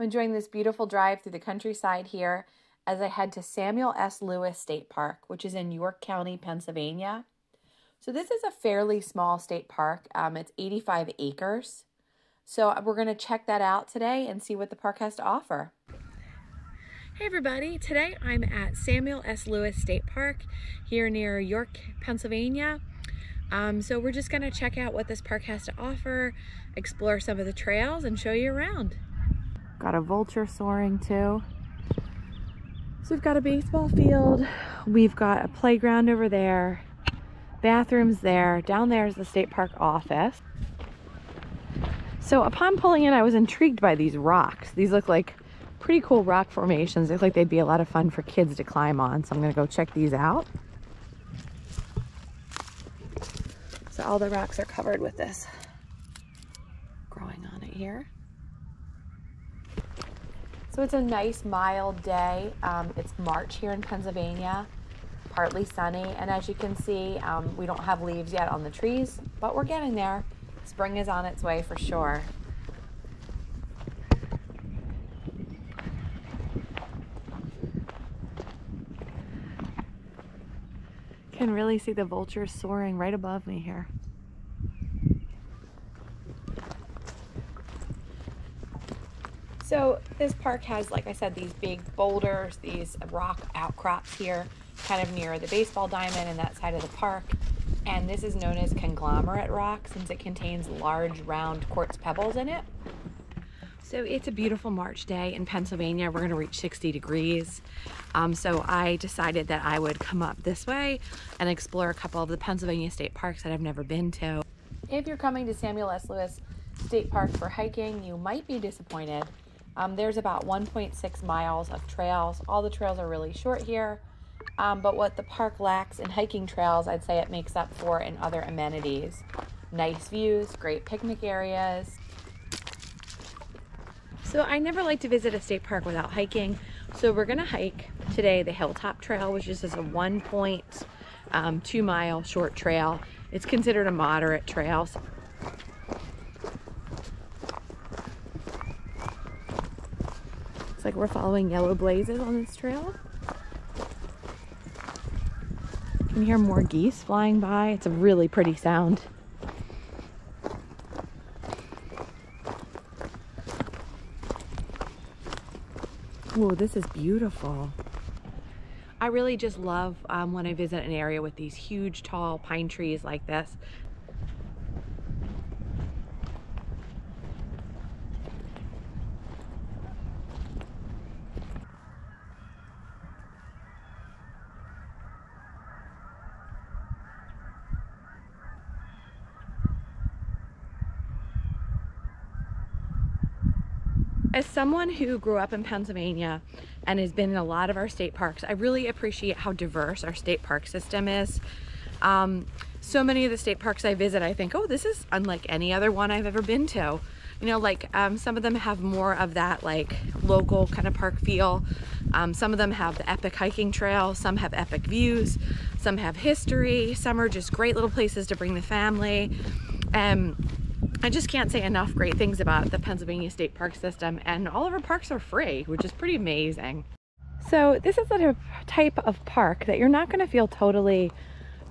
I'm enjoying this beautiful drive through the countryside here as I head to Samuel S. Lewis State Park, which is in York County, Pennsylvania. So this is a fairly small state park. It's 85 acres. So we're going to check that out today and see what the park has to offer. Hey everybody, today I'm at Samuel S. Lewis State Park here near York, Pennsylvania. So we're just going to check out what this park has to offer, explore some of the trails, and show you around. Got a vulture soaring too. So we've got a baseball field, we've got a playground over there, bathrooms there, down there is the state park office. So upon pulling in, I was intrigued by these rocks. These look like pretty cool rock formations. They look like they'd be a lot of fun for kids to climb on. So I'm gonna go check these out. So all the rocks are covered with this growing on it here. So it's a nice mild day. It's March here in Pennsylvania, partly sunny. And as you can see, we don't have leaves yet on the trees, but we're getting there. Spring is on its way for sure. Can really see the vultures soaring right above me here. So this park has, like I said, these big boulders, these rock outcrops here, kind of near the baseball diamond and that side of the park. And this is known as conglomerate rock since it contains large round quartz pebbles in it. So it's a beautiful March day in Pennsylvania. We're gonna reach 60 degrees. So I decided that I would come up this way and explore a couple of the Pennsylvania state parks that I've never been to. If you're coming to Samuel S. Lewis State Park for hiking, you might be disappointed. There's about 1.6 miles of trails. All the trails are really short here, but what the park lacks in hiking trails, I'd say it makes up for in other amenities. Nice views, great picnic areas. So I never like to visit a state park without hiking. So we're gonna hike today the Hilltop Trail, which is just a 1.2 mile short trail. It's considered a moderate trail. It's like we're following yellow blazes on this trail. You can hear more geese flying by. It's a really pretty sound. Whoa, this is beautiful. I really just love when I visit an area with these huge, tall pine trees like this. As someone who grew up in Pennsylvania and has been in a lot of our state parks, I really appreciate how diverse our state park system is. So many of the state parks I visit, I think, oh, this is unlike any other one I've ever been to. You know, like some of them have more of that like local kind of park feel. Some of them have the epic hiking trail, some have epic views, some have history, some are just great little places to bring the family. I just can't say enough great things about the Pennsylvania state park system, and all of our parks are free, which is pretty amazing. So this is the type of park that you're not going to feel totally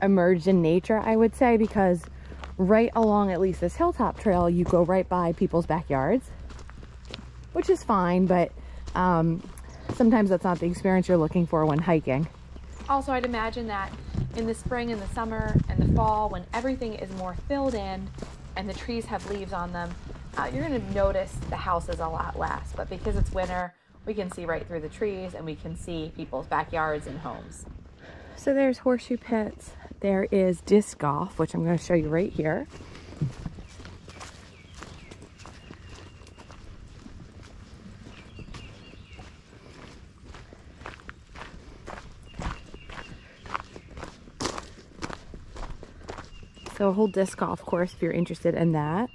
immersed in nature, I would say, because right along at least this Hilltop Trail, you go right by people's backyards, which is fine, but sometimes that's not the experience you're looking for when hiking. Also, I'd imagine that in the spring and the summer and the fall, when everything is more filled in, and the trees have leaves on them, you're gonna notice the houses a lot less, but because it's winter, we can see right through the trees and we can see people's backyards and homes. So there's horseshoe pits. There is disc golf, which I'm gonna show you right here. So a whole disc golf course if you're interested in that.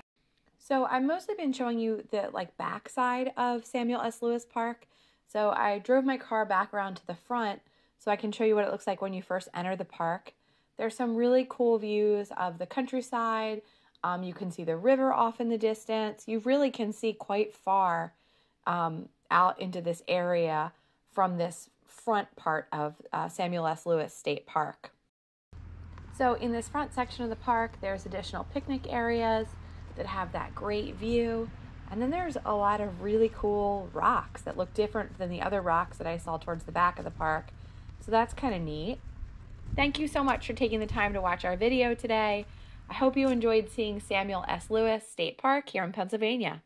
So I've mostly been showing you the like backside of Samuel S. Lewis Park. So I drove my car back around to the front so I can show you what it looks like when you first enter the park. There's some really cool views of the countryside. You can see the river off in the distance. You really can see quite far out into this area from this front part of Samuel S. Lewis State Park. So in this front section of the park, there's additional picnic areas that have that great view. And then there's a lot of really cool rocks that look different than the other rocks that I saw towards the back of the park. So that's kind of neat. Thank you so much for taking the time to watch our video today. I hope you enjoyed seeing Samuel S. Lewis State Park here in Pennsylvania.